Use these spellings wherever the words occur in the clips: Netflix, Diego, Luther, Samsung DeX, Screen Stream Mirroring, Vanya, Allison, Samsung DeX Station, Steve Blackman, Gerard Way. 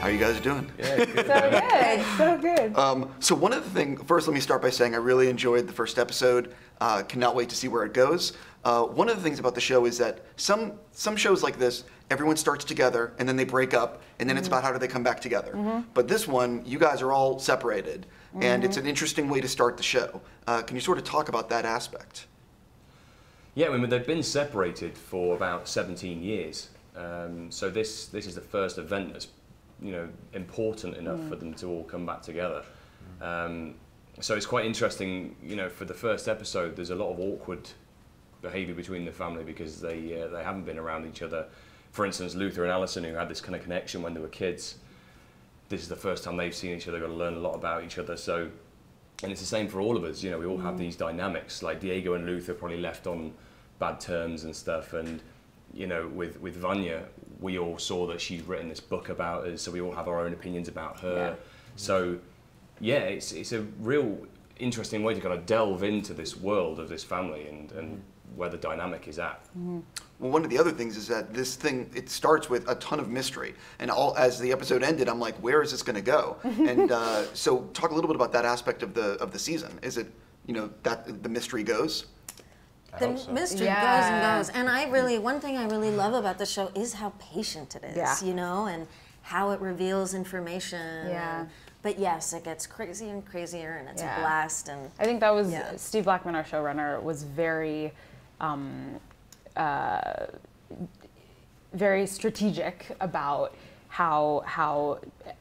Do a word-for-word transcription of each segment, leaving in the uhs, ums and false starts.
How you guys doing? Yeah, good. So good, so good. Um, so one of the things, first let me start by saying I really enjoyed the first episode. Uh, cannot wait to see where it goes. Uh, one of the things about the show is that some some shows like this, everyone starts together and then they break up, and then mm-hmm. it's about how do they come back together. Mm-hmm. But this one, you guys are all separated, mm-hmm. and it's an interesting way to start the show. Uh, can you sort of talk about that aspect? Yeah, I mean, they've been separated for about seventeen years. Um, so this this is the first event that's, you know, important enough mm. for them to all come back together. Mm. Um, so it's quite interesting, you know, for the first episode, there's a lot of awkward behaviour between the family because they uh, they haven't been around each other. For instance, Luther and Allison, who had this kind of connection when they were kids, this is the first time they've seen each other. Got to learn a lot about each other. So, and it's the same for all of us. You know, we all mm. have these dynamics. Like Diego and Luther probably left on bad terms and stuff. And you know, with with Vanya, we all saw that she's written this book about us, so we all have our own opinions about her. Yeah. So, yeah, it's it's a real interesting way to kind of delve into this world of this family and and where the dynamic is at. Mm-hmm. Well, one of the other things is that this thing, it starts with a ton of mystery, and all as the episode ended, I'm like, where is this going to go? And uh, so, talk a little bit about that aspect of the of the season. Is it, you know, that the mystery goes? The so. mystery yeah. goes and goes, and I really, one thing I really love about the show is how patient it is, yeah. you know, and how it reveals information. Yeah. And, but yes, it gets crazier and crazier, and it's yeah. a blast. And I think that was yeah. Steve Blackman, our showrunner, was very, um, uh, very strategic about how how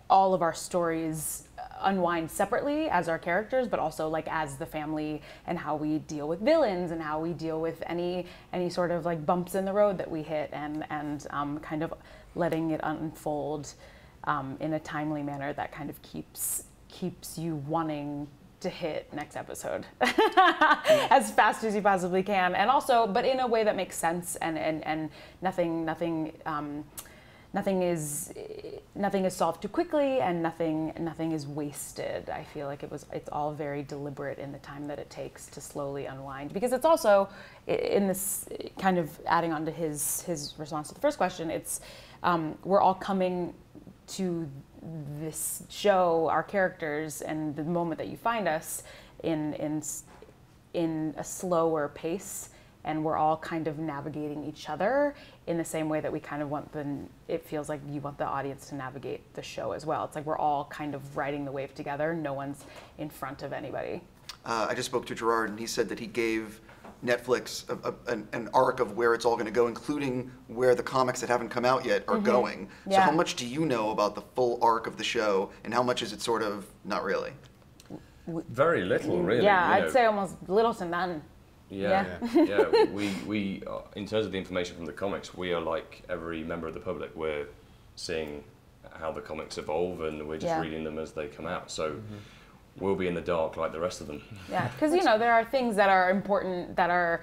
all of our stories unwind separately as our characters, but also like as the family, and how we deal with villains and how we deal with any any sort of like bumps in the road that we hit, and and um, kind of letting it unfold um, in a timely manner that kind of keeps keeps you wanting to hit next episode as fast as you possibly can, and also but in a way that makes sense, and and and nothing nothing. Um, Nothing is nothing is solved too quickly, and nothing nothing is wasted. I feel like it was it's all very deliberate in the time that it takes to slowly unwind, because it's also in this kind of adding on to his his response to the first question. It's um, we're all coming to this show, our characters, and the moment that you find us in in in a slower pace. And we're all kind of navigating each other in the same way that we kind of want the, it feels like you want the audience to navigate the show as well. It's like we're all kind of riding the wave together. No one's in front of anybody. Uh, I just spoke to Gerard, and he said that he gave Netflix a, a, an, an arc of where it's all going to go, including where the comics that haven't come out yet are mm-hmm. going. Yeah. So how much do you know about the full arc of the show, and how much is it sort of not really? Very little, really. Yeah, you know. I'd say almost little to none. Yeah, yeah. yeah. yeah. We, we are, in terms of the information from the comics, we are like every member of the public. We're seeing how the comics evolve, and we're just yeah. reading them as they come out. So mm-hmm. we'll be in the dark like the rest of them. Yeah, because, you know, there are things that are important, that are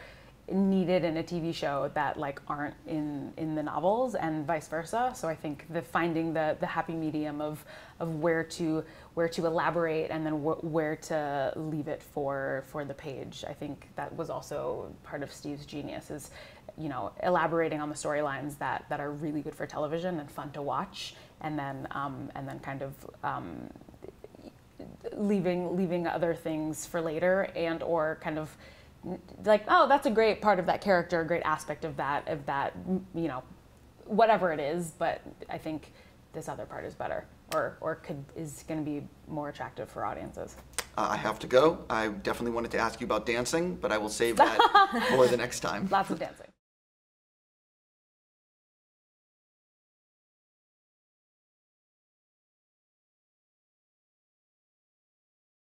needed in a T V show that like aren't in, in the novels, and vice versa. So I think the finding the, the happy medium of, of where to where to elaborate, and then wh where to leave it for for the page. I think that was also part of Steve's genius, is, you know, elaborating on the storylines that that are really good for television and fun to watch, and then um, and then kind of um, leaving leaving other things for later, and or kind of. Like, oh, that's a great part of that character, a great aspect of that, of that, you know, whatever it is. But I think this other part is better, or or could is going to be more attractive for audiences. Uh, I have to go. I definitely wanted to ask you about dancing, but I will save that for the next time. Lots of dancing.